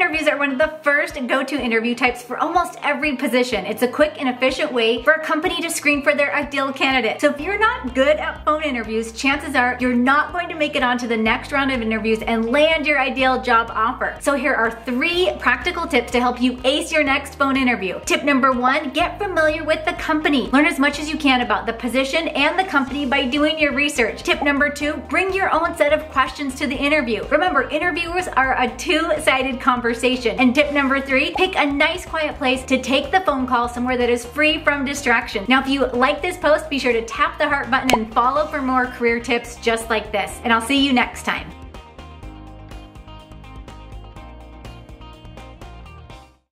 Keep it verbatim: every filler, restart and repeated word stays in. interviews are one of the first go-to interview types for almost every position. It's a quick and efficient way for a company to screen for their ideal candidate. So if you're not good at phone interviews, chances are you're not going to make it onto the next round of interviews and land your ideal job offer. So here are three practical tips to help you ace your next phone interview. Tip number one, get familiar with the company. Learn as much as you can about the position and the company by doing your research. Tip number two, bring your own set of questions to the interview. Remember, interviewers are a two-sided conversation. And tip number three, pick a nice quiet place to take the phone call, somewhere that is free from distraction. Now, if you like this post, be sure to tap the heart button and follow for more career tips just like this. And I'll see you next time.